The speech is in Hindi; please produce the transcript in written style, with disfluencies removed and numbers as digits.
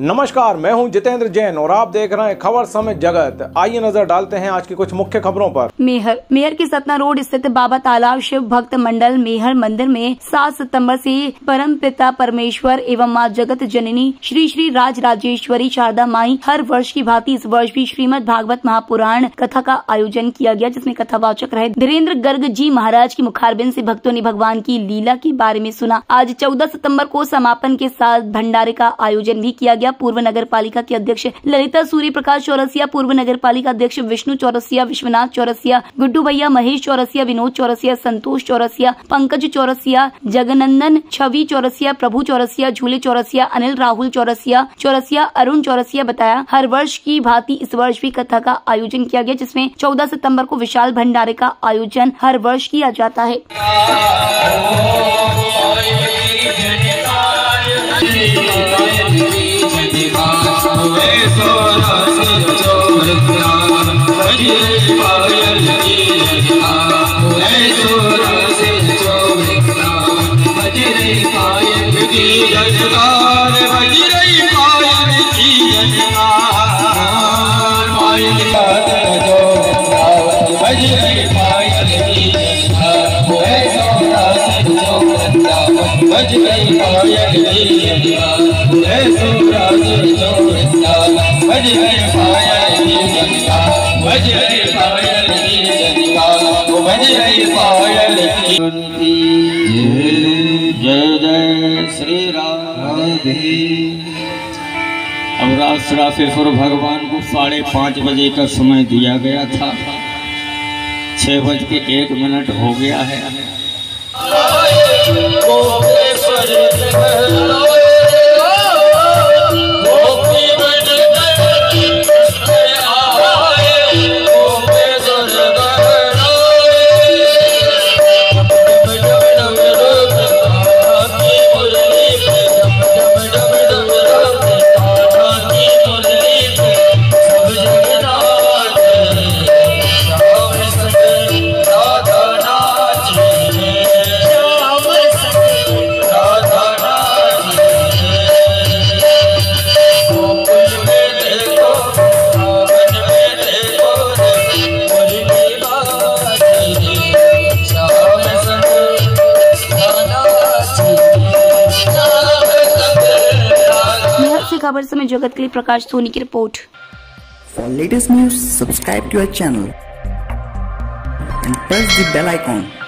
नमस्कार, मैं हूं जितेंद्र जैन और आप देख रहे हैं खबर समय जगत। आइए नजर डालते हैं आज की कुछ मुख्य खबरों पर। मैहर के सतना रोड स्थित बाबा तालाब शिव भक्त मंडल मैहर मंदिर में 7 सितंबर से परमपिता परमेश्वर एवं माँ जगत जननी श्री श्री राज राजेश्वरी शारदा माई हर वर्ष की भांति इस वर्ष भी श्रीमद् भागवत महापुराण कथा का आयोजन किया गया, जिसमें कथावाचक रहे धीरेन्द्र गर्ग जी महाराज की मुखारबिंद से भक्तों ने भगवान की लीला के बारे में सुना। आज 14 सितम्बर को समापन के साथ भंडारे का आयोजन भी किया गया। पूर्व नगरपालिका के अध्यक्ष ललिता सूरी, प्रकाश चौरसिया, पूर्व नगरपालिका अध्यक्ष विष्णु चौरसिया, विश्वनाथ चौरसिया, गुड्डू भैया, महेश चौरसिया, विनोद चौरसिया, संतोष चौरसिया, पंकज चौरसिया, जगनंदन छवि चौरसिया, प्रभु चौरसिया, झूले चौरसिया, अनिल राहुल चौरसिया, अरुण चौरसिया बताया। हर वर्ष की भांति इस वर्ष भी कथा का आयोजन किया गया, जिसमें 14 सितम्बर को विशाल भंडारे का आयोजन हर वर्ष किया जाता है। अब राज राजेश्वरी भगवान को 5:30 बजे का समय दिया गया था, 6:01 हो गया है। खबर समय जगत के लिए प्रकाश सोनी की report. For latest news subscribe to our channel and press the bell icon.